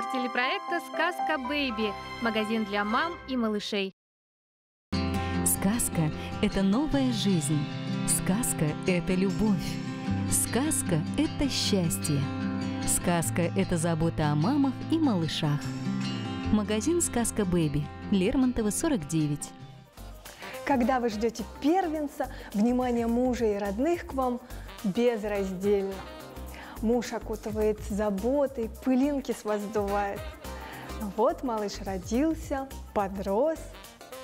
спонсор телепроекта «Сказка Бэйби» – магазин для мам и малышей. Сказка – это новая жизнь. Сказка – это любовь. Сказка – это счастье. Сказка – это забота о мамах и малышах. Магазин «Сказка Бэйби», Лермонтова, 49. Когда вы ждете первенца, внимание мужа и родных к вам безраздельно. Муж окутывает заботой, пылинки с вас сдувает. Вот малыш родился, подрос,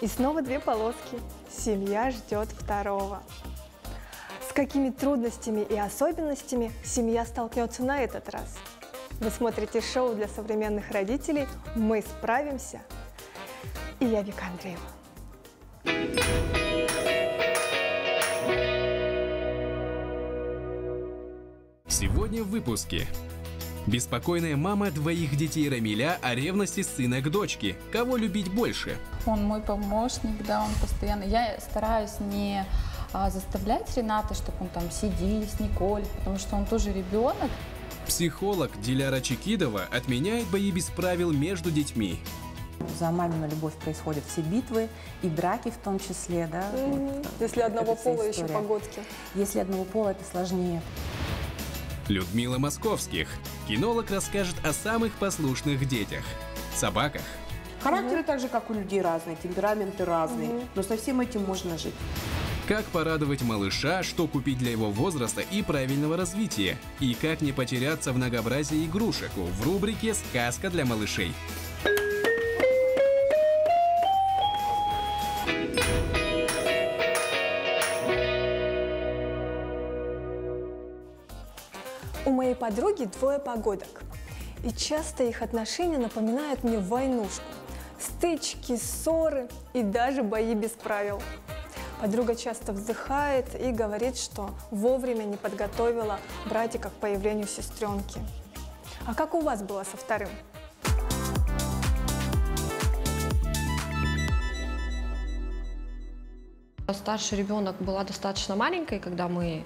и снова две полоски. Семья ждет второго. С какими трудностями и особенностями семья столкнется на этот раз? Вы смотрите шоу для современных родителей «Мы справимся». И я, Вика Андреева. Сегодня в выпуске. Беспокойная мама двоих детей Рамиля о ревности сына к дочке. Кого любить больше? Он мой помощник, да, он постоянно... Я стараюсь не заставлять Рената, чтобы он там сидел с Николь, потому что он тоже ребенок. Психолог Диляра Чекидова отменяет бои без правил между детьми. За мамину любовь происходят все битвы и драки в том числе, да? Вот, если одного пола еще погодки. Если одного пола, это сложнее. Людмила Московских. Кинолог расскажет о самых послушных детях. Собаках. Характеры так же, как у людей, разные, темпераменты разные, но со всем этим можно жить. Как порадовать малыша, что купить для его возраста и правильного развития, и как не потеряться в многообразии игрушек в рубрике «Сказка для малышей». Подруги двое погодок, и часто их отношения напоминают мне войнушку. Стычки, ссоры и даже бои без правил. Подруга часто вздыхает и говорит, что вовремя не подготовила братика к появлению сестренки. А как у вас было со вторым? Старший ребенок была достаточно маленькой, когда мы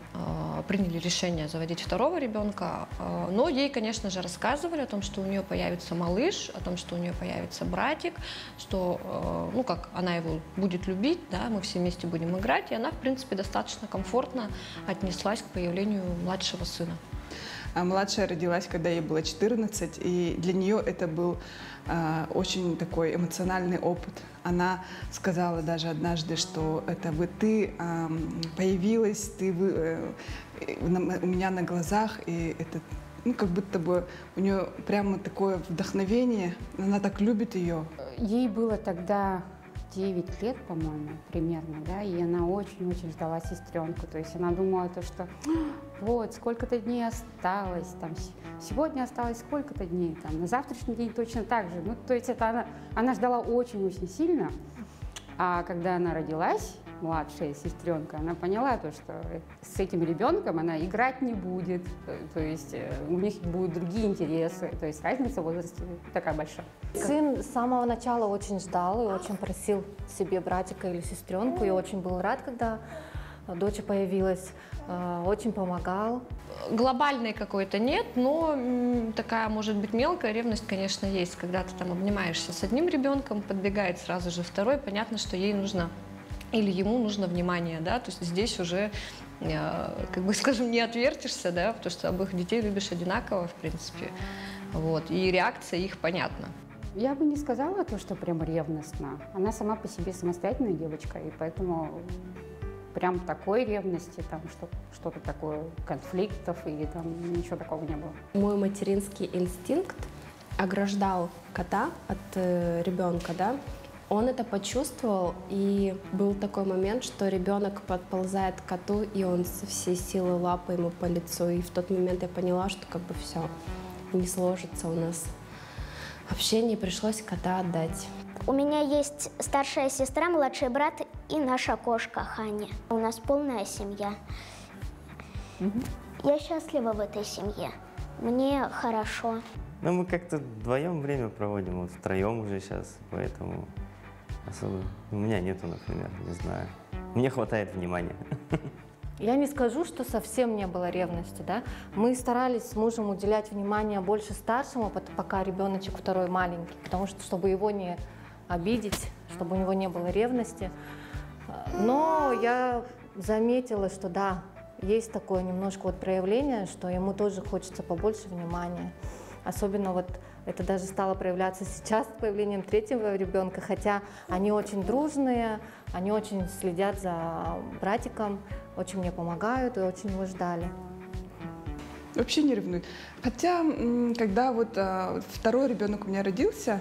приняли решение заводить второго ребенка, но ей, конечно же, рассказывали о том, что у нее появится малыш, о том, что у нее появится братик, что, ну, как она его будет любить, да, мы все вместе будем играть, и она, в принципе, достаточно комфортно отнеслась к появлению младшего сына. А младшая родилась, когда ей было 14, и для нее это был очень такой эмоциональный опыт. Она сказала даже однажды, что это бы ты появилась, ты у меня на глазах, и это, ну, как будто бы у нее прямо такое вдохновение, она так любит ее. Ей было тогда 9 лет, по-моему, примерно, да, и она очень-очень ждала сестренку, то есть она думала то, что вот, сколько-то дней осталось, там, сегодня осталось сколько-то дней, там, на завтрашний день точно так же, ну, то есть это она ждала очень-очень сильно, а когда она родилась, младшая сестренка, она поняла то, что с этим ребенком она играть не будет, то есть у них будут другие интересы, то есть разница в возрасте такая большая. Сын с самого начала очень ждал и очень просил себе братика или сестренку, и очень был рад, когда дочь появилась, очень помогал. Глобальной какой-то нет, но такая, может быть, мелкая ревность, конечно, есть, когда ты там обнимаешься с одним ребенком, подбегает сразу же второй, понятно, что ей нужно или ему нужно внимание, да, то есть здесь уже, как бы, скажем, не отвертишься, да, потому что обоих детей любишь одинаково, в принципе, вот, и реакция их понятна. Я бы не сказала то, что прям ревностно, она сама по себе самостоятельная девочка, и поэтому прям такой ревности, там, что-то такое, конфликтов или там ничего такого не было. Мой материнский инстинкт ограждал кота от ребенка, да. Он это почувствовал, и был такой момент, что ребенок подползает к коту, и он со всей силы лапы ему по лицу. И в тот момент я поняла, что как бы все, не сложится у нас общение, пришлось кота отдать. У меня есть старшая сестра, младший брат и наша кошка Хани. У нас полная семья. Я счастлива в этой семье. Мне хорошо. Но мы как-то вдвоем время проводим, вот втроем уже сейчас, поэтому... Особо у меня нету, например, не знаю. Мне хватает внимания. Я не скажу, что совсем не было ревности, да. Мы старались с мужем уделять внимание больше старшему, пока ребеночек второй маленький, потому что, чтобы его не обидеть, чтобы у него не было ревности. Но я заметила, что да, есть такое немножко вот проявление, что ему тоже хочется побольше внимания. Особенно вот это даже стало проявляться сейчас с появлением третьего ребенка, хотя они очень дружные, они очень следят за братиком, очень мне помогают и очень его ждали. Вообще не ревнует. Хотя, когда вот второй ребенок у меня родился,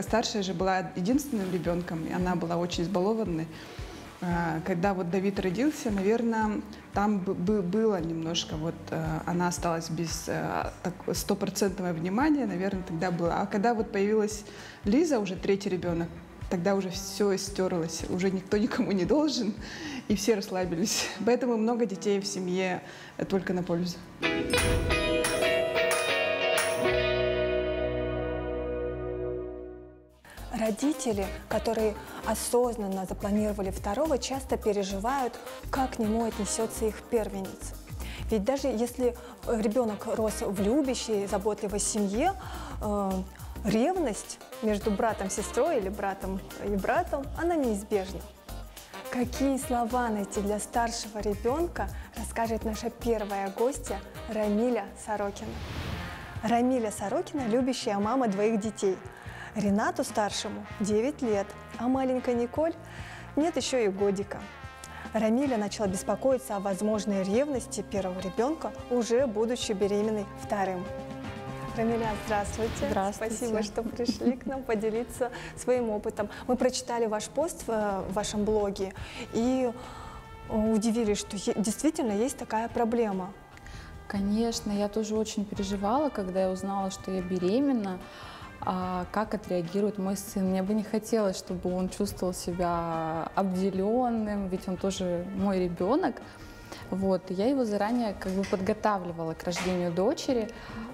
старшая же была единственным ребенком, и она была очень избалованной. Когда вот Давид родился, наверное, там было немножко, вот она осталась без стопроцентного внимания, наверное, тогда было. А когда вот появилась Лиза, уже третий ребенок, тогда уже все стерлось, уже никто никому не должен, и все расслабились. Поэтому много детей в семье только на пользу. Родители, которые осознанно запланировали второго, часто переживают, как к нему отнесется их первенец. Ведь даже если ребенок рос в любящей, заботливой семье, ревность между братом-сестрой или братом и братом, она неизбежна. Какие слова найти для старшего ребенка, расскажет наша первая гостья Рамиля Сорокина. Рамиля Сорокина – любящая мама двоих детей. Ренату старшему 9 лет, а маленькая Николь нет еще и годика. Рамиля начала беспокоиться о возможной ревности первого ребенка, уже будучи беременной вторым. Рамиля, здравствуйте. Здравствуйте. Спасибо, что пришли к нам поделиться своим опытом. Мы прочитали ваш пост в вашем блоге и удивились, что действительно есть такая проблема. Конечно, я тоже очень переживала, когда я узнала, что я беременна. А как отреагирует мой сын? Мне бы не хотелось, чтобы он чувствовал себя обделенным, ведь он тоже мой ребенок. Вот. Я его заранее как бы подготавливала к рождению дочери.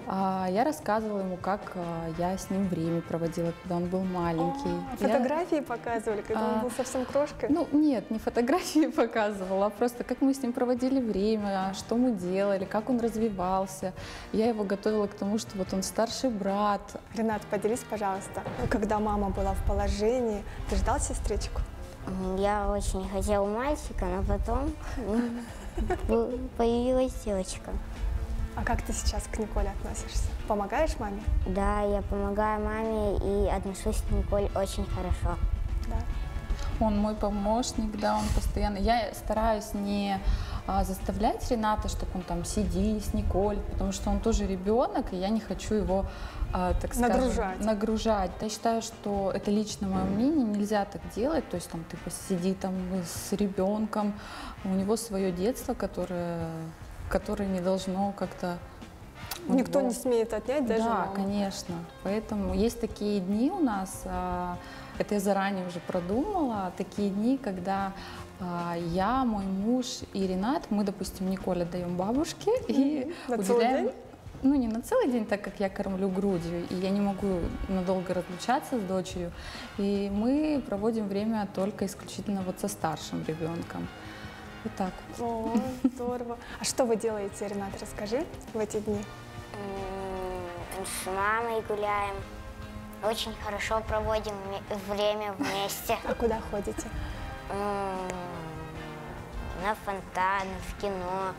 Я рассказывала ему, как я с ним время проводила, когда он был маленький. Фотографии показывали, когда он был совсем крошкой? Ну, нет, не фотографии показывала, а просто как мы с ним проводили время, что мы делали, как он развивался. Я его готовила к тому, что вот он старший брат. Ренат, поделись, пожалуйста, когда мама была в положении, ты ждал сестричку? Я очень хотела мальчика, но потом появилась девочка. А как ты сейчас к Николе относишься? Помогаешь маме? Да, я помогаю маме и отношусь к Николе очень хорошо. Да. Он мой помощник, да, он постоянно... Я стараюсь не заставлять Рената, чтобы он там сидел с Николь, потому что он тоже ребенок, и я не хочу его, так сказать, нагружать. Я считаю, что это лично мое мнение, нельзя так делать, то есть там ты посиди там с ребенком, у него свое детство, которое не должно как-то... Никто не смеет отнять, даже мама. Да, конечно. Поэтому есть такие дни у нас, это я заранее уже продумала, такие дни, когда я, мой муж и Ренат, мы, допустим, Николь отдаем бабушке и уделяем... Ну, не на целый день, так как я кормлю грудью, и я не могу надолго разлучаться с дочерью. И мы проводим время только исключительно вот со старшим ребенком. Вот так. О, здорово. А что вы делаете, Ренат, расскажи, в эти дни? С мамой гуляем. Очень хорошо проводим время вместе. А куда ходите? На фонтаны, в кино,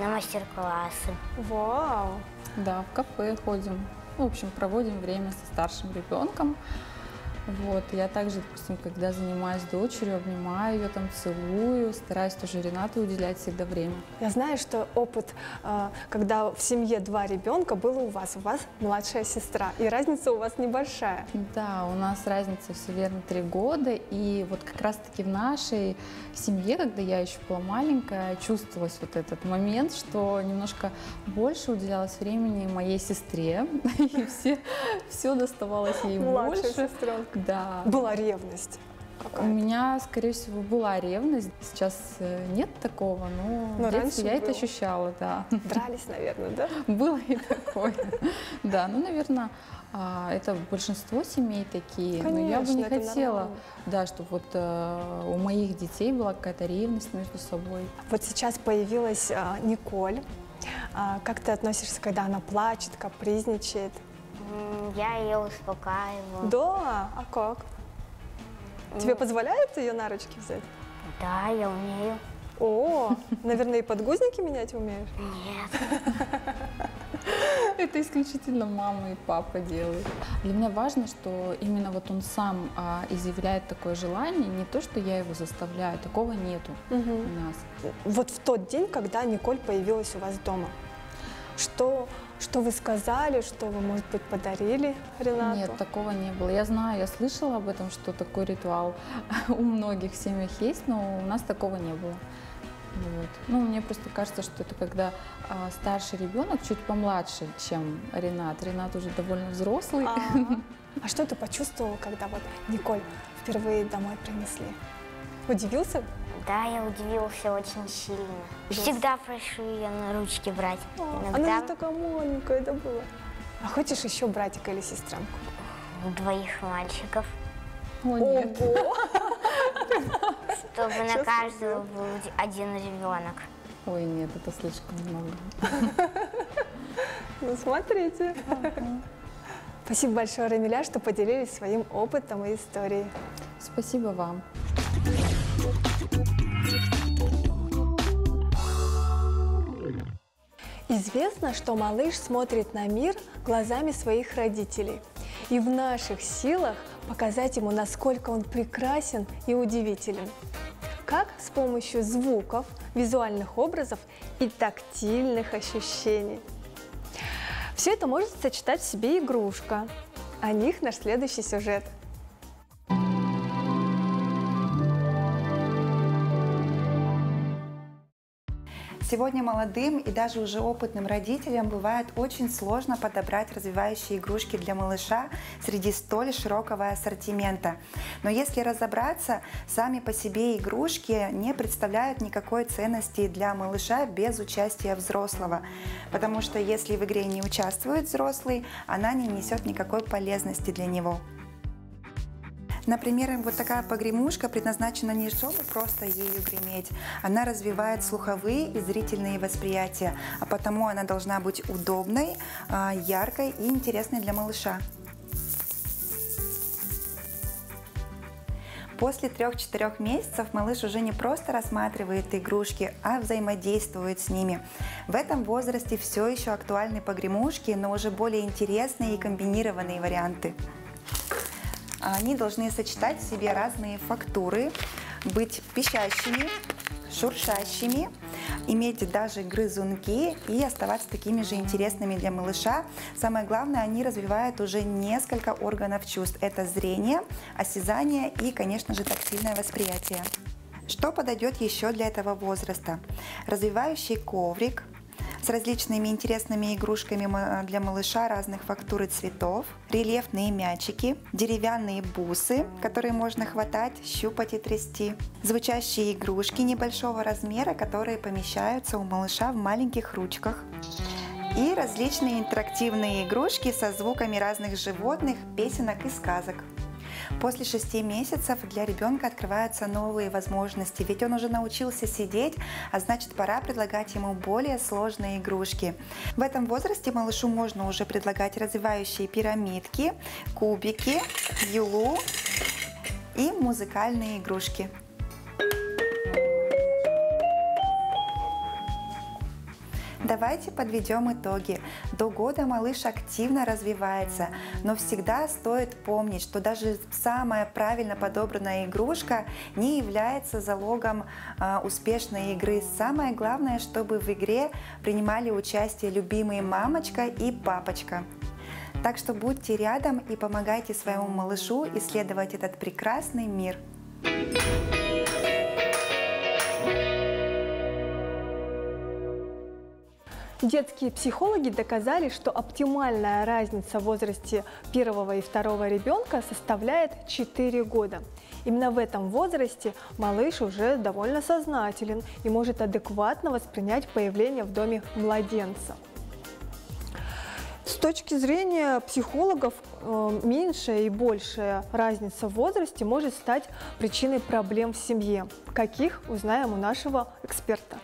на мастер-классы. Вау! Да, в кафе ходим. В общем, проводим время со старшим ребенком. Вот, я также, допустим, когда занимаюсь дочерью, обнимаю ее, там, целую, стараюсь тоже Ренату уделять всегда время. Я знаю, что опыт, когда в семье два ребенка, был у вас младшая сестра, и разница у вас небольшая. Да, у нас разница, все верно, 3 года, и вот как раз-таки в нашей семье, когда я еще была маленькая, чувствовалась вот этот момент, что немножко больше уделялось времени моей сестре, и все доставалось ей больше. Младшая сестра. Да. Была ревность. У меня, скорее всего, была ревность. Сейчас нет такого, но раньше я это ощущала, да. Дрались, наверное, да? Было и такое. Да, ну, наверное, Это большинство семей такие, конечно, но я бы не хотела, нормально. Да, чтобы вот у моих детей была какая-то ревность между собой. Вот сейчас появилась Николь. Как ты относишься, когда она плачет, капризничает? Я ее успокаиваю. Да? А как? Тебе позволяют ее на ручки взять? Да, я умею. О, наверное, и подгузники менять умеешь? Нет. Это исключительно мама и папа делают. Для меня важно, что именно вот он сам изъявляет такое желание, не то, что я его заставляю, такого нету у нас. Вот в тот день, когда Николь появилась у вас дома, что вы сказали, что вы, может быть, подарили Ренату? Нет, такого не было. Я знаю, я слышала об этом, что такой ритуал у многих в семьях есть, но у нас такого не было. Вот. Ну, мне просто кажется, что это когда старший ребенок чуть помладше, чем Ренат. Ренат уже довольно взрослый. А что ты почувствовала, когда вот Николь впервые домой принесли? Удивился? Да, я удивился очень сильно. Всегда прошу ее на ручки брать. Она же такая маленькая, это было. А хочешь еще братика или сестренку? Двоих мальчиков. Ого! Чтобы сейчас на каждого был один ребенок. Ой, нет, это слишком много. Ну, смотрите. Спасибо большое, Рамиля, что поделились своим опытом и историей. Спасибо вам. Известно, что малыш смотрит на мир глазами своих родителей. И в наших силах показать ему, насколько он прекрасен и удивителен. Как с помощью звуков, визуальных образов и тактильных ощущений. Все это может сочетать в себе игрушка. О них наш следующий сюжет. Сегодня молодым и даже уже опытным родителям бывает очень сложно подобрать развивающие игрушки для малыша среди столь широкого ассортимента. Но если разобраться, сами по себе игрушки не представляют никакой ценности для малыша без участия взрослого. Потому что если в игре не участвует взрослый, она не несет никакой полезности для него. Например, вот такая погремушка предназначена не чтобы просто ею греметь. Она развивает слуховые и зрительные восприятия, а потому она должна быть удобной, яркой и интересной для малыша. После 3-4 месяцев малыш уже не просто рассматривает игрушки, а взаимодействует с ними. В этом возрасте все еще актуальны погремушки, но уже более интересные и комбинированные варианты. Они должны сочетать в себе разные фактуры, быть пищащими, шуршащими, иметь даже грызунки и оставаться такими же интересными для малыша. Самое главное, они развивают уже несколько органов чувств. Это зрение, осязание и, конечно же, тактильное восприятие. Что подойдет еще для этого возраста? Развивающий коврик с различными интересными игрушками для малыша разных фактур и цветов, рельефные мячики, деревянные бусы, которые можно хватать, щупать и трясти, звучащие игрушки небольшого размера, которые помещаются у малыша в маленьких ручках, и различные интерактивные игрушки со звуками разных животных, песенок и сказок. После 6 месяцев для ребенка открываются новые возможности, ведь он уже научился сидеть, а значит, пора предлагать ему более сложные игрушки. В этом возрасте малышу можно уже предлагать развивающие пирамидки, кубики, юлу и музыкальные игрушки. Давайте подведем итоги. До года малыш активно развивается, но всегда стоит помнить, что даже самая правильно подобранная игрушка не является залогом успешной игры. Самое главное, чтобы в игре принимали участие любимые мамочка и папочка. Так что будьте рядом и помогайте своему малышу исследовать этот прекрасный мир. Детские психологи доказали, что оптимальная разница в возрасте первого и второго ребенка составляет 4 года. Именно в этом возрасте малыш уже довольно сознателен и может адекватно воспринять появление в доме младенца. С точки зрения психологов, меньшая и большая разница в возрасте может стать причиной проблем в семье. Каких, узнаем у нашего эксперта.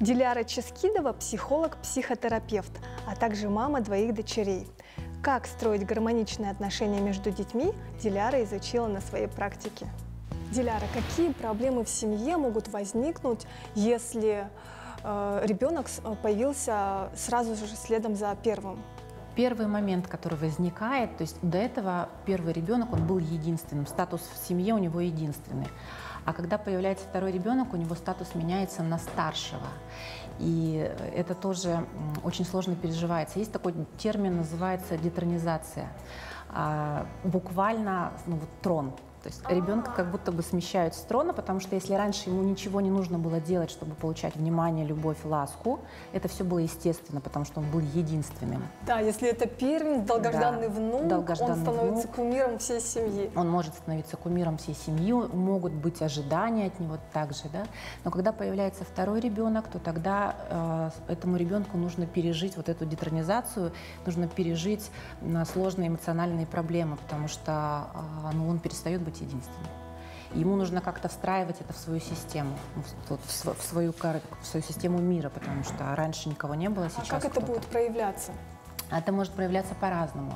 Диляра Чекидова – психолог-психотерапевт, а также мама двоих дочерей. Как строить гармоничные отношения между детьми, Диляра изучила на своей практике. Диляра, какие проблемы в семье могут возникнуть, если ребенок появился сразу же следом за первым? Первый момент, который возникает, то есть до этого первый ребенок, он был единственным, статус в семье у него единственный. А когда появляется второй ребенок, у него статус меняется на старшего. И это тоже очень сложно переживается. Есть такой термин, называется детронизация. Буквально трон. То есть ребенка как будто бы смещают с трона, потому что если раньше ему ничего не нужно было делать, чтобы получать внимание, любовь, ласку, это все было естественно, потому что он был единственным. Да, если это первенец, долгожданный внук, он становится кумиром всей семьи. Он может становиться кумиром всей семьи, могут быть ожидания от него также, да. Но когда появляется второй ребенок, то тогда этому ребенку нужно пережить вот эту детронизацию, нужно пережить сложные эмоциональные проблемы, потому что он перестает быть единственным. Ему нужно как-то встраивать это в свою систему, в свою систему мира, потому что раньше никого не было, сейчас как это будет проявляться? Это может проявляться по-разному.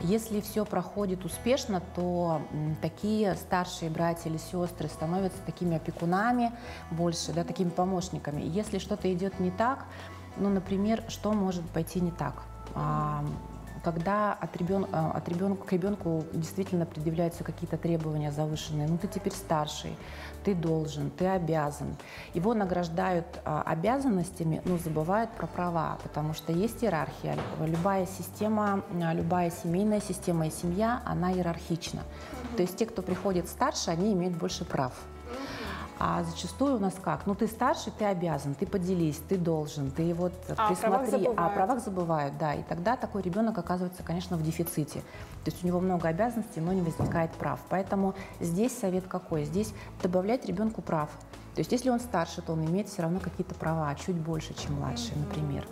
Если все проходит успешно, то такие старшие братья или сестры становятся такими опекунами больше, да, такими помощниками. Если что-то идет не так, например, что может пойти не так? Когда к ребенку действительно предъявляются какие-то требования завышенные, ты теперь старший, ты должен, ты обязан. Его награждают обязанностями, но забывают про права, потому что есть иерархия. Любая система, любая семейная система и семья, она иерархична. То есть те, кто приходит старше, они имеют больше прав. А зачастую у нас как? Ты старше, ты обязан, ты поделись, ты должен, ты присмотри. О правах забывают, да. И тогда такой ребенок оказывается, конечно, в дефиците. То есть у него много обязанностей, но не возникает прав. Поэтому здесь совет какой? Здесь добавлять ребенку прав. То есть если он старше, то он имеет все равно какие-то права, чуть больше, чем младший, например.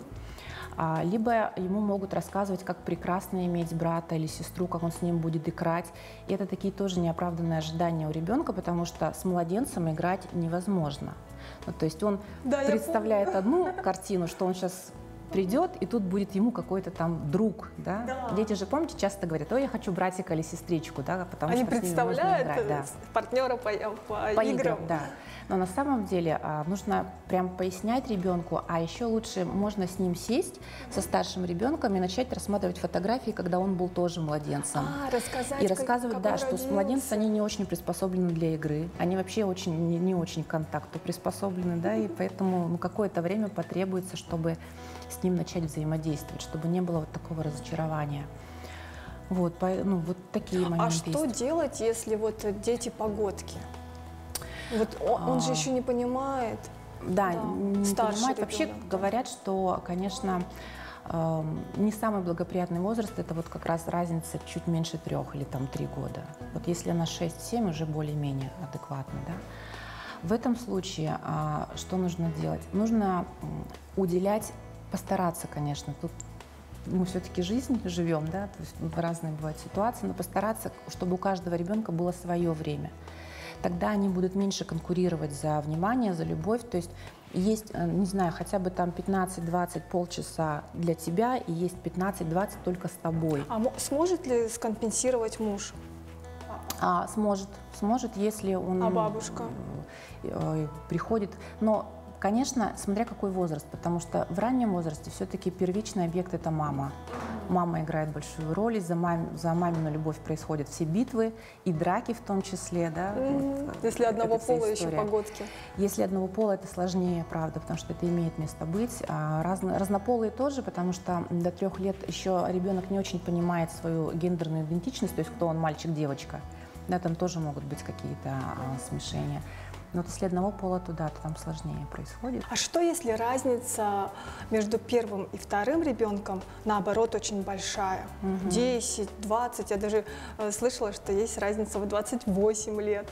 Либо ему могут рассказывать, как прекрасно иметь брата или сестру, как он с ним будет играть. И это такие тоже неоправданные ожидания у ребенка, потому что с младенцем играть невозможно. То есть он представляет одну картину, что он сейчас придет, и тут будет ему какой-то там друг. Да? Да. Дети же, помните, часто говорят: «Ой, я хочу братика или сестричку», да, потому что с ними можно играть, да. Партнера по играм. Да. Но на самом деле нужно прям пояснять ребенку, а еще лучше можно с ним сесть, со старшим ребенком, и начать рассматривать фотографии, когда он был тоже младенцем. Рассказывать, да, что младенцы, они не очень приспособлены для игры, они вообще очень, не очень к контакту приспособлены, да, и поэтому какое-то время потребуется, чтобы с ним начать взаимодействовать, чтобы не было вот такого разочарования. Вот такие моменты. А что делать, если дети погодки? Он же еще не понимает. Да, не понимает. Вообще говорят, что, конечно, не самый благоприятный возраст – это как раз разница чуть меньше 3 или 3 года. Если она 6-7, уже более-менее адекватно, да? В этом случае что нужно делать? Нужно постараться, конечно, тут мы все-таки жизнь живем, да, то есть разные бывают ситуации, но постараться, чтобы у каждого ребенка было свое время. Тогда они будут меньше конкурировать за внимание, за любовь. То есть есть, не знаю, хотя бы 15-20 полчаса для тебя, и есть 15-20 только с тобой. А сможет ли скомпенсировать муж? Сможет, если он... А бабушка? Приходит, но... Конечно, смотря какой возраст, потому что в раннем возрасте все-таки первичный объект – это мама. Мама играет большую роль, за мамину любовь происходят все битвы, и драки в том числе. Да? Если одного пола еще погодки. Если одного пола, это сложнее, правда, потому что это имеет место быть. А разнополые тоже, потому что до 3 лет еще ребенок не очень понимает свою гендерную идентичность, то есть кто он, мальчик, девочка. Да, там тоже могут быть какие-то смешения. Но если одного пола, то там сложнее происходит. А что, если разница между первым и вторым ребенком, наоборот, очень большая? 10, 20, я даже слышала, что есть разница в 28 лет.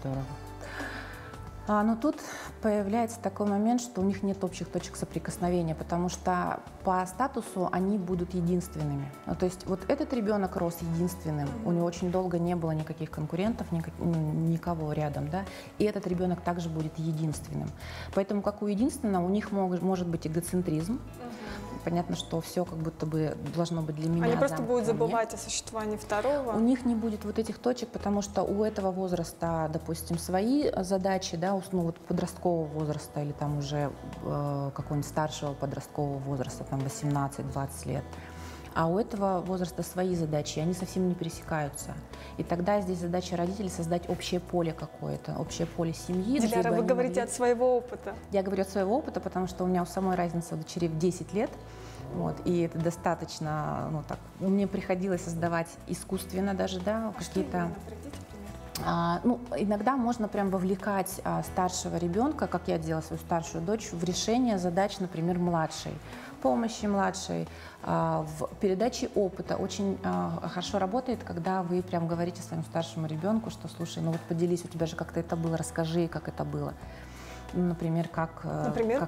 Здорово. Но тут появляется такой момент, что у них нет общих точек соприкосновения, потому что по статусу они будут единственными. То есть вот этот ребенок рос единственным, у него очень долго не было никаких конкурентов, никого рядом, да, и этот ребенок также будет единственным. Поэтому как у единственного у них может быть эгоцентризм. Понятно, что все как будто бы должно быть для меня. Они просто будут забывать о существовании второго. У них не будет вот этих точек, потому что у этого возраста, допустим, свои задачи, да, ну, вот подросткового возраста или там уже какого-нибудь старшего подросткового возраста, там 18-20 лет. А у этого возраста свои задачи, они совсем не пересекаются. И тогда здесь задача родителей создать общее поле какое-то, общее поле семьи. Диляра, вы говорите от своего опыта. Я говорю от своего опыта, потому что у меня у самой разница дочери в 10 лет. Вот, и это достаточно, ну так, мне приходилось создавать искусственно даже, да, какие-то... ну, иногда можно прям вовлекать старшего ребенка, как я делала свою старшую дочь, в решение задач, например, младшей, помощи младшей, в передаче опыта. Очень хорошо работает, когда вы прям говорите своему старшему ребенку, что, слушай, ну вот поделись, у тебя же как-то это было, расскажи, как это было. Например, как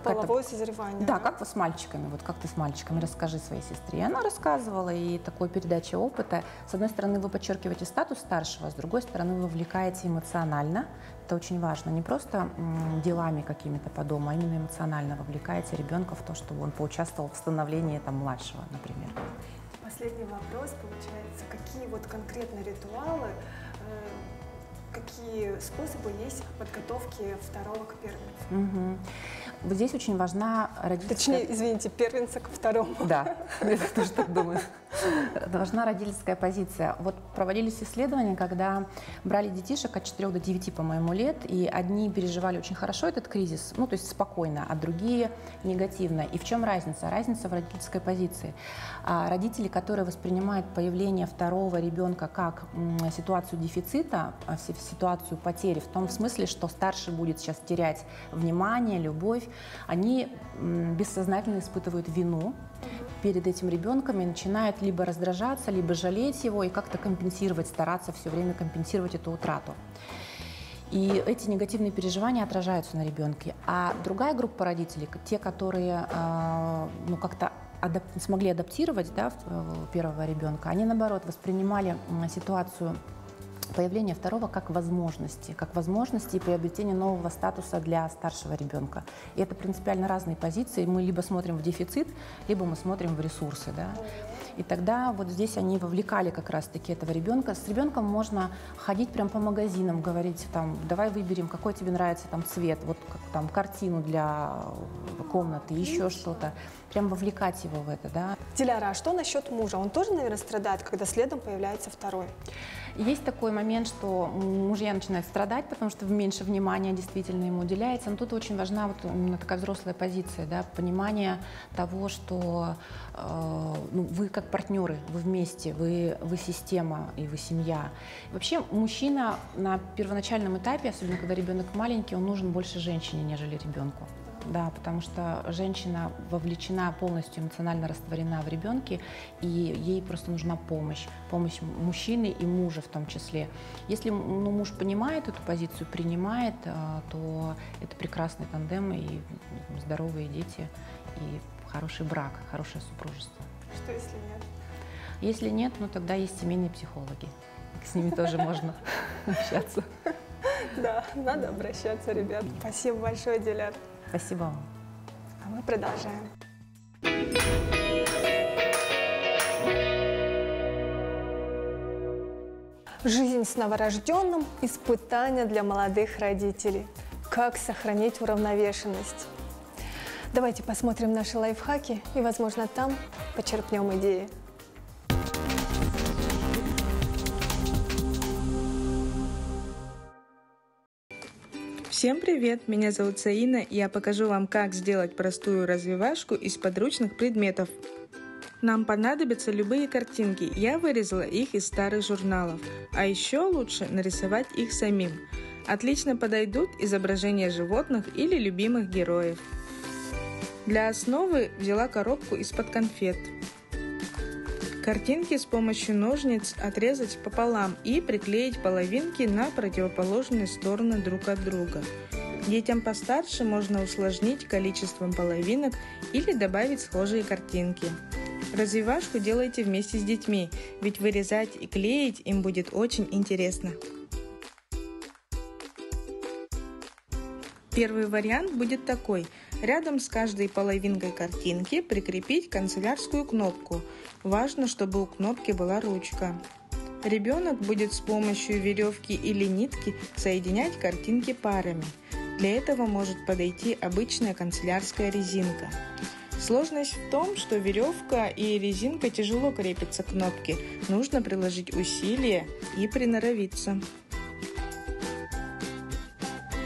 половое созревание. Да, как вы с мальчиками, вот как ты с мальчиками, расскажи своей сестре. И она рассказывала, и такой передача опыта. С одной стороны, вы подчеркиваете статус старшего, с другой стороны, вы вовлекаете эмоционально. Это очень важно, не просто делами какими-то по дому, а именно эмоционально вовлекаете ребенка в то, чтобы он поучаствовал в становлении там, младшего, например. Последний вопрос, получается, какие вот конкретно ритуалы... Какие способы есть подготовки второго к первенцу? Угу. Здесь очень важна родительская... Точнее, извините, первенца к второму. Да, я тоже так думаю. Важна родительская позиция. Вот проводились исследования, когда брали детишек от 4 до 9, по-моему, лет, и одни переживали очень хорошо этот кризис, ну, то есть спокойно, а другие негативно. И в чем разница? Разница в родительской позиции. Родители, которые воспринимают появление второго ребенка как ситуацию дефицита, ситуацию потери, в том смысле, что старший будет сейчас терять внимание, любовь, они бессознательно испытывают вину перед этим ребенком и начинают либо раздражаться, либо жалеть его и как-то компенсировать, стараться все время компенсировать эту утрату. И эти негативные переживания отражаются на ребенке. А другая группа родителей, те, которые ну, как-то смогли адаптировать, да, первого ребенка, они, наоборот, воспринимали ситуацию появление второго как возможности и приобретение нового статуса для старшего ребенка. И это принципиально разные позиции. Мы либо смотрим в дефицит, либо мы смотрим в ресурсы. Да? И тогда вот здесь они вовлекали как раз-таки этого ребенка. С ребенком можно ходить прям по магазинам, говорить, там, давай выберем, какой тебе нравится там цвет, вот как, там картину для комнаты, еще что-то. Прям вовлекать его в это, да. Диляра, а что насчет мужа? Он тоже, наверное, страдает, когда следом появляется второй? Есть такой момент, что мужья начинают страдать, потому что меньше внимания действительно ему уделяется. Но тут очень важна вот такая взрослая позиция, да, понимание того, что ну, вы как партнеры, вы вместе, вы система и вы семья. Вообще мужчина на первоначальном этапе, особенно когда ребенок маленький, он нужен больше женщине, нежели ребенку. Да, потому что женщина вовлечена полностью, эмоционально растворена в ребенке, и ей просто нужна помощь. Помощь мужчины и мужа в том числе. Если ну, муж понимает эту позицию, принимает, то это прекрасный тандем, и здоровые дети, и хороший брак, хорошее супружество. Что если нет? Если нет, ну тогда есть семейные психологи. С ними тоже можно общаться. Да, надо обращаться, ребят. Спасибо большое, Диляра. Спасибо вам. А мы продолжаем. Жизнь с новорожденным – испытание для молодых родителей. Как сохранить уравновешенность? Давайте посмотрим наши лайфхаки и, возможно, там почерпнем идеи. Всем привет! Меня зовут Саина, и я покажу вам, как сделать простую развивашку из подручных предметов. Нам понадобятся любые картинки, я вырезала их из старых журналов, а еще лучше нарисовать их самим. Отлично подойдут изображения животных или любимых героев. Для основы взяла коробку из-под конфет. Картинки с помощью ножниц отрезать пополам и приклеить половинки на противоположные стороны друг от друга. Детям постарше можно усложнить количеством половинок или добавить схожие картинки. Развивашку делайте вместе с детьми, ведь вырезать и клеить им будет очень интересно. Первый вариант будет такой. Рядом с каждой половинкой картинки прикрепить канцелярскую кнопку. Важно, чтобы у кнопки была ручка. Ребенок будет с помощью веревки или нитки соединять картинки парами. Для этого может подойти обычная канцелярская резинка. Сложность в том, что веревка и резинка тяжело крепятся к кнопке. Нужно приложить усилия и приноровиться.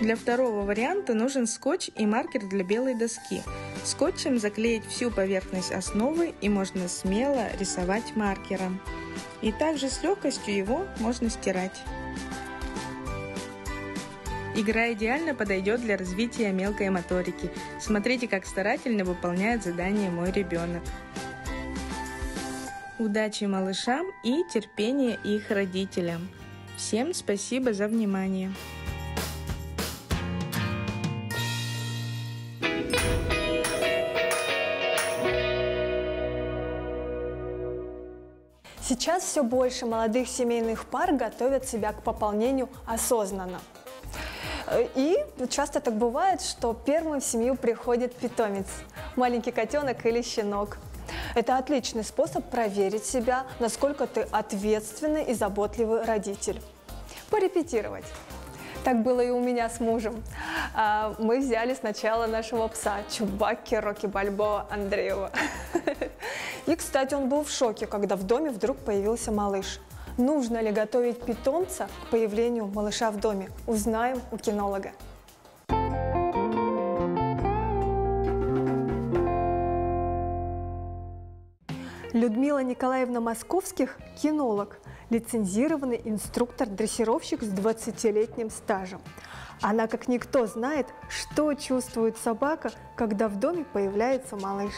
Для второго варианта нужен скотч и маркер для белой доски. Скотчем заклеить всю поверхность основы и можно смело рисовать маркером. И также с легкостью его можно стирать. Игра идеально подойдет для развития мелкой моторики. Смотрите, как старательно выполняет задание мой ребенок. Удачи малышам и терпения их родителям. Всем спасибо за внимание. Сейчас все больше молодых семейных пар готовят себя к пополнению осознанно. И часто так бывает, что первым в семью приходит питомец – маленький котенок или щенок. Это отличный способ проверить себя, насколько ты ответственный и заботливый родитель. Порепетировать. Так было и у меня с мужем. Мы взяли сначала нашего пса Чубакки Роки Бальбоа Андреева. И, кстати, он был в шоке, когда в доме вдруг появился малыш. Нужно ли готовить питомца к появлению малыша в доме? Узнаем у кинолога. Людмила Николаевна Московских – кинолог, лицензированный инструктор-дрессировщик с 20-летним стажем. Она, как никто, знает, что чувствует собака, когда в доме появляется малыш.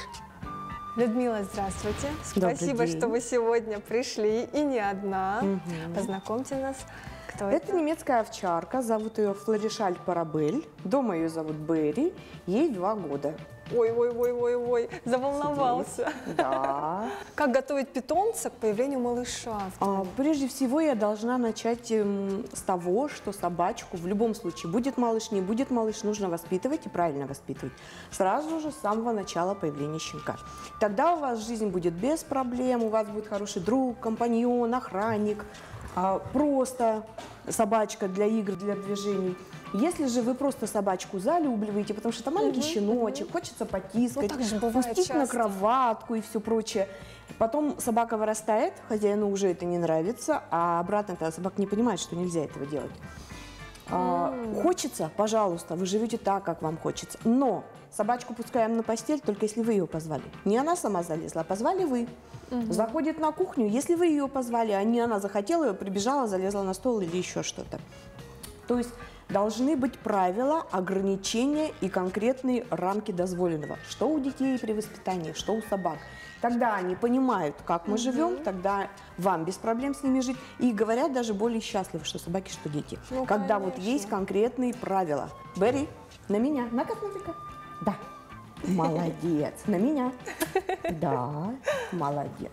Людмила, здравствуйте. Спасибо, что вы сегодня пришли, и не одна. Угу. Познакомьте нас, кто это? Это немецкая овчарка, зовут ее Флоришаль Парабель, дома ее зовут Берри, ей 2 года. Ой-ой-ой-ой-ой, заволновался. Да. Как готовить питомца к появлению малыша? Прежде всего я должна начать с того, что собачку в любом случае, будет малыш, не будет малыш, нужно воспитывать и правильно воспитывать. Сразу же с самого начала появления щенка. Тогда у вас жизнь будет без проблем, у вас будет хороший друг, компаньон, охранник, просто собачка для игр, для движений. Если же вы просто собачку залюбливаете, потому что это маленький щеночек, хочется потискать, ну, пустить часто на кроватку и все прочее. Потом собака вырастает, хозяину уже это не нравится, а обратно тогда собака не понимает, что нельзя этого делать. Хочется, пожалуйста, вы живете так, как вам хочется. Но собачку пускаем на постель, только если вы ее позвали. Не она сама залезла, а позвали вы. Заходит на кухню, если вы ее позвали, а не она захотела, ее прибежала, залезла на стол или еще что-то. То есть должны быть правила, ограничения и конкретные рамки дозволенного. Что у детей при воспитании, что у собак. Тогда они понимают, как мы живем, тогда вам без проблем с ними жить. И говорят даже более счастливы, что собаки, что дети. Ну, когда конечно, вот есть конкретные правила. Берри, на меня. На котлетика. Да. Молодец. На меня. Да. Молодец.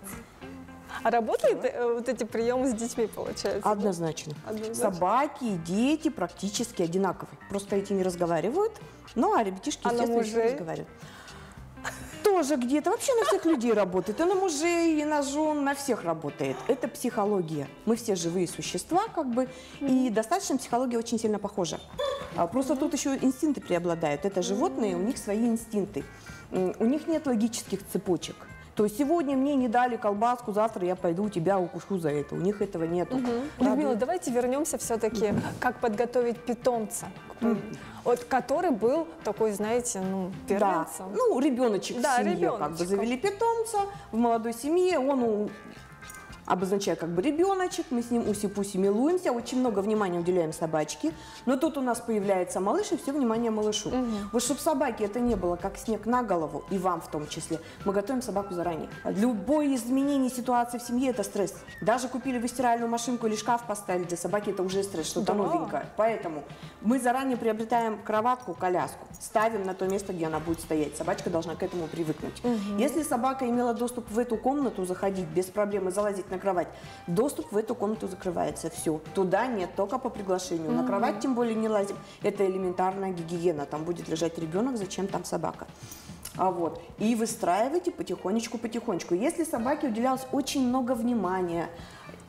А работают вот эти приемы с детьми, получается? Однозначно. Да? Однозначно. Собаки и дети практически одинаковые. Просто эти не разговаривают, ну а ребятишки, естественно, не разговаривают. Тоже где-то. Вообще на всех людей работает. И на мужей, и на жен, на всех работает. Это психология. Мы все живые существа, как бы. И достаточно психология очень сильно похожа. Просто тут еще инстинкты преобладают. Это животные, у них свои инстинкты. У них нет логических цепочек. То есть сегодня мне не дали колбаску, завтра я пойду тебя укушу за это. У них этого нету. Людмила, давайте вернемся все-таки, как подготовить питомца, вот, который был такой, знаете, ну, первенцем. Да. Ну, ребеночек в семье, как бы завели питомца в молодой семье, он обозначая как бы ребеночек, мы с ним уси-пуси милуемся, очень много внимания уделяем собачке, но тут у нас появляется малыш, и все внимание малышу. Угу. Вот чтобы собаке это не было как снег на голову, и вам в том числе, мы готовим собаку заранее. Любое изменение ситуации в семье – это стресс. Даже купили вы стиральную машинку или шкаф поставили для собаки – это уже стресс, что-то новенькое. Поэтому мы заранее приобретаем кроватку, коляску, ставим на то место, где она будет стоять. Собачка должна к этому привыкнуть. Угу. Если собака имела доступ в эту комнату, заходить без проблем и залазить на кровать, доступ в эту комнату закрывается. Все. Туда нет, только по приглашению. Угу. На кровать тем более не лазим. Это элементарная гигиена. Там будет лежать ребенок, зачем там собака? Вот. И выстраивайте потихонечку. Если собаке уделялось очень много внимания,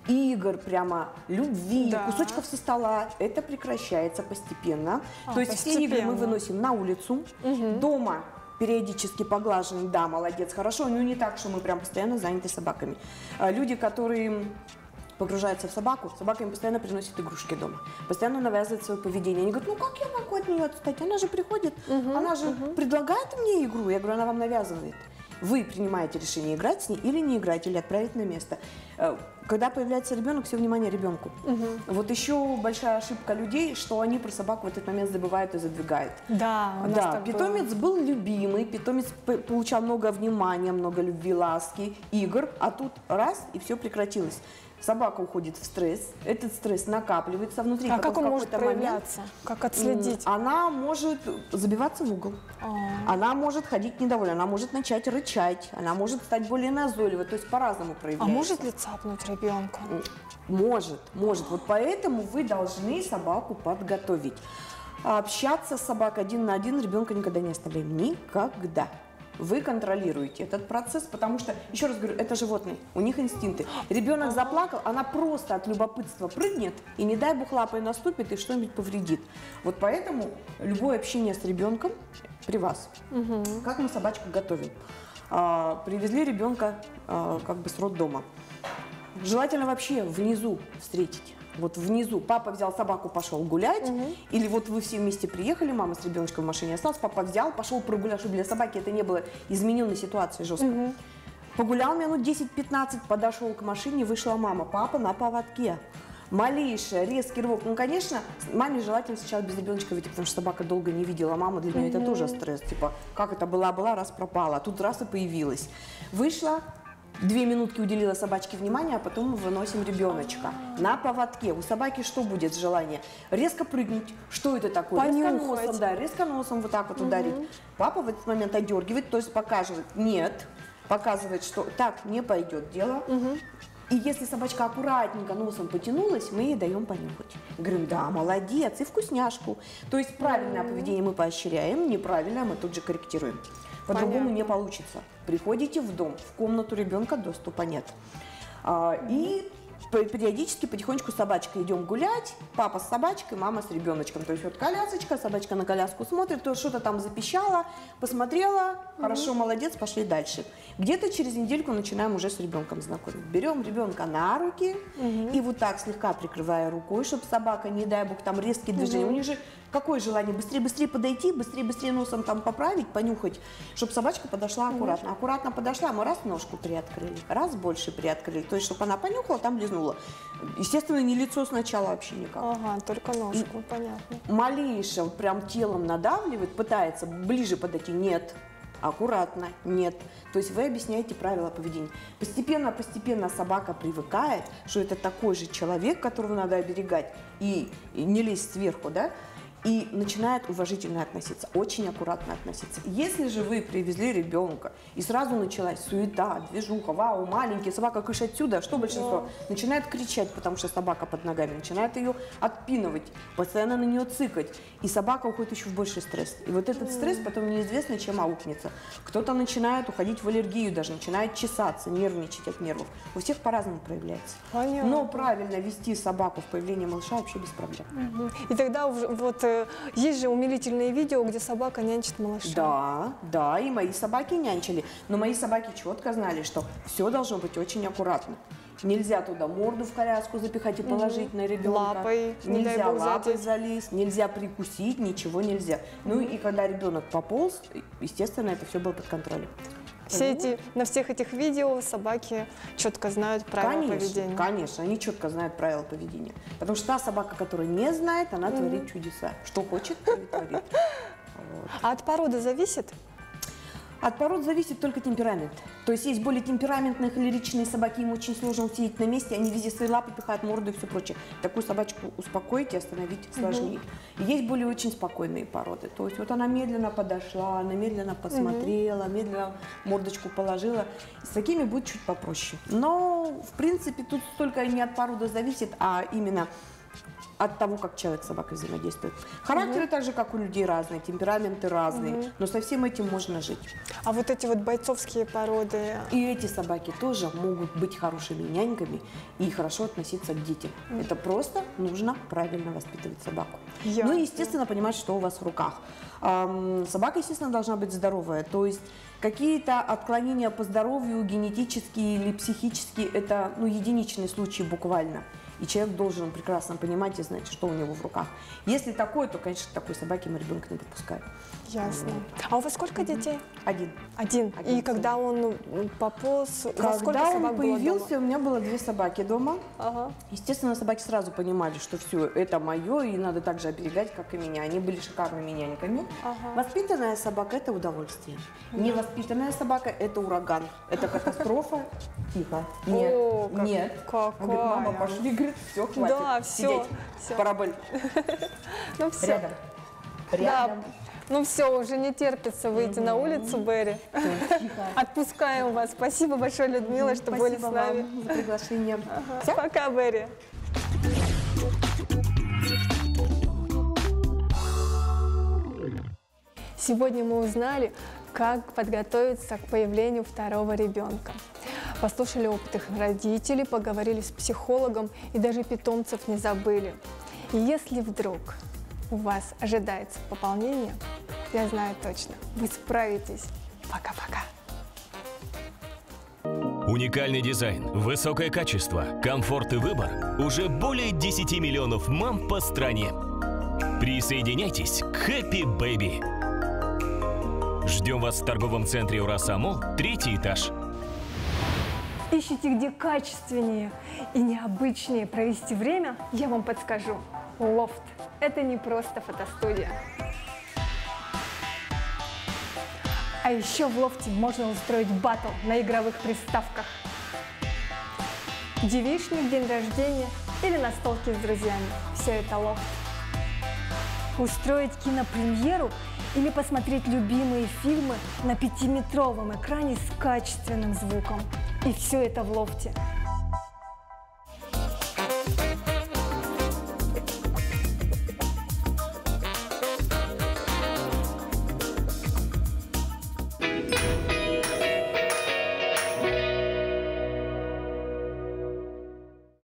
игр, прямо любви, да, кусочков со стола, это прекращается постепенно. То есть постепенно. Все игры мы выносим на улицу, угу, дома периодически поглажены, да, молодец, хорошо, но не так, что мы прям постоянно заняты собаками. Люди, которые погружаются в собаку, собака им постоянно приносит игрушки дома, постоянно навязывает свое поведение. Они говорят, ну как я могу от нее отстать? Она же приходит, она же предлагает мне игру. Я говорю, она вам навязывает. Вы принимаете решение, играть с ней или не играть, или отправить на место. Когда появляется ребенок, все внимание ребенку. Угу. Вот еще большая ошибка людей, что они про собаку в этот момент забывают и задвигают. Да, да. Питомец был любимый, питомец получал много внимания, много любви, ласки, игр, а тут раз и все прекратилось. Собака уходит в стресс, этот стресс накапливается внутри. А как он может проявляться? Как отследить? Она может забиваться в угол, она может ходить недовольна, она может начать рычать, она может стать более назойливой, то есть по-разному проявляется. А может ли цапнуть ребенка? Может, может. Вот поэтому вы должны собаку подготовить. Общаться с собакой один на один ребенка никогда не оставляем. Никогда. Вы контролируете этот процесс, потому что, еще раз говорю, это животные, у них инстинкты. Ребенок заплакал, она просто от любопытства прыгнет, и не дай бог лапой наступит и что-нибудь повредит. Вот поэтому любое общение с ребенком при вас. Угу. Как мы собачку готовим? Привезли ребенка как бы с роддома. Желательно вообще внизу встретить. Вот внизу папа взял собаку, пошел гулять, или вот вы все вместе приехали, мама с ребеночком в машине осталась, папа взял, пошел прогулять, чтобы для собаки это не было измененной ситуации жестко. Погулял минут 10-15, подошел к машине, вышла мама, папа на поводке. Малейший резкий рывок. Ну, конечно, маме желательно сейчас без ребеночка выйти, потому что собака долго не видела. Мама для нее это тоже стресс. Типа, как это была-была, раз пропала, а тут раз и появилась. Вышла. 2 минутки уделила собачке внимание, а потом мы выносим ребеночка на поводке. У собаки что будет желание? Резко прыгнуть. Что это такое? Понюхать. Резко носом, да, резко носом вот так вот ударить. Папа в этот момент одергивает, то есть показывает «нет», показывает, что так не пойдет дело. И если собачка аккуратненько носом потянулась, мы ей даем понюхать. Говорим, да, молодец, и вкусняшку. То есть правильное поведение мы поощряем, неправильное мы тут же корректируем. По-другому не получится. Приходите в дом, в комнату ребенка доступа нет. И периодически потихонечку с собачкой идем гулять. Папа с собачкой, мама с ребеночком. То есть вот колясочка, собачка на коляску смотрит, то что-то там запищала, посмотрела, хорошо, молодец, пошли дальше. Где-то через недельку начинаем уже с ребенком знакомить. Берем ребенка на руки и вот так слегка прикрывая рукой, чтобы собака, не дай бог, там резкие движения. У них же какое желание? Быстрее-быстрее подойти, быстрее-быстрее носом там поправить, понюхать, чтобы собачка подошла аккуратно. Аккуратно подошла, мы раз ножку приоткрыли, раз больше приоткрыли. То есть, чтобы она понюхала, там лизнула. Естественно, не лицо сначала вообще никак. Ага, только ножку, и понятно. Малейшее, вот прям телом надавливает, пытается ближе подойти, нет. Аккуратно, нет. То есть вы объясняете правила поведения. Постепенно собака привыкает, что это такой же человек, которого надо оберегать и не лезть сверху, да? И начинает уважительно относиться, очень аккуратно относиться. Если же вы привезли ребенка, и сразу началась суета, движуха, вау, маленький, собака кыш отсюда, что большинство? Начинает кричать, потому что собака под ногами, начинает ее отпинывать, постоянно на нее цикать, и собака уходит еще в больший стресс. И вот этот стресс потом неизвестно, чем аукнется. Кто-то начинает уходить в аллергию даже, начинает чесаться, нервничать от нервов. У всех по-разному проявляется. Понятно. Но правильно вести собаку в появлении малыша вообще без проблем. И тогда вот... Есть же умилительные видео, где собака нянчит малыша. Да, да, и мои собаки нянчили. Но мои собаки четко знали, что все должно быть очень аккуратно. Нельзя туда морду в коляску запихать и положить на ребенка. Лапой. Нельзя лапой залезть, нельзя прикусить, ничего нельзя. Ну и когда ребенок пополз, естественно, это все было под контролем. Все эти, на всех этих видео собаки четко знают правила поведения. Конечно, они четко знают правила поведения. Потому что та собака, которая не знает, она творит чудеса. Что хочет, то и творит. Вот. А от породы зависит? От пород зависит только темперамент. То есть есть более темпераментные холеричные собаки, им очень сложно усидеть на месте, они везде свои лапы пихают, морду и все прочее. Такую собачку успокоить и остановить сложнее. Есть более очень спокойные породы. То есть вот она медленно подошла, она медленно посмотрела, медленно мордочку положила. С такими будет чуть попроще. Но, в принципе, тут столько не от породы зависит, а именно от того, как человек с собакой взаимодействует. Характеры так же, как у людей, разные, темпераменты разные, но со всем этим можно жить. А вот эти вот бойцовские породы? И эти собаки тоже могут быть хорошими няньками и хорошо относиться к детям. Это просто нужно правильно воспитывать собаку. Ну и, естественно, понимать, что у вас в руках. Собака, естественно, должна быть здоровая, то есть какие-то отклонения по здоровью, генетические или психические, это единичные случаи буквально. И человек должен прекрасно понимать и знать, что у него в руках. Если такое, то, конечно, к такой собаке мы ребенка не подпускаем. Ясно. А у вас сколько детей? Один. И когда он пополз, когда он появился, у меня было 2 собаки дома. Естественно, собаки сразу понимали, что все, это мое, и надо так же оберегать, как и меня. Они были шикарными няньками. Воспитанная собака – это удовольствие. Невоспитанная собака – это ураган. Это катастрофа. Тихо. Нет. Нет. Какая? Он говорит, мама, пошли, говорит, все, хватит. Да, все. Парабель. Ну все. Рядом. Ну все, уже не терпится выйти на улицу, Берри. Отпускаем вас. Спасибо большое, Людмила, что были с нами. Спасибо вам за приглашение. Пока, Берри. Сегодня мы узнали, как подготовиться к появлению 2-го ребенка. Послушали опыт их родителей, поговорили с психологом и даже питомцев не забыли. И если вдруг у вас ожидается пополнение, я знаю точно, вы справитесь. Пока-пока. Уникальный дизайн, высокое качество, комфорт и выбор уже более 10 миллионов мам по стране. Присоединяйтесь к Happy Baby. Ждем вас в торговом центре «Урасаму», 3-й этаж. Ищите, где качественнее и необычнее провести время, я вам подскажу. Лофт – это не просто фотостудия. А еще в лофте можно устроить батл на игровых приставках. Девичник, день рождения или настолки с друзьями – все это лофт. Устроить кинопремьеру или посмотреть любимые фильмы на 5-метровом экране с качественным звуком. И все это в лофте.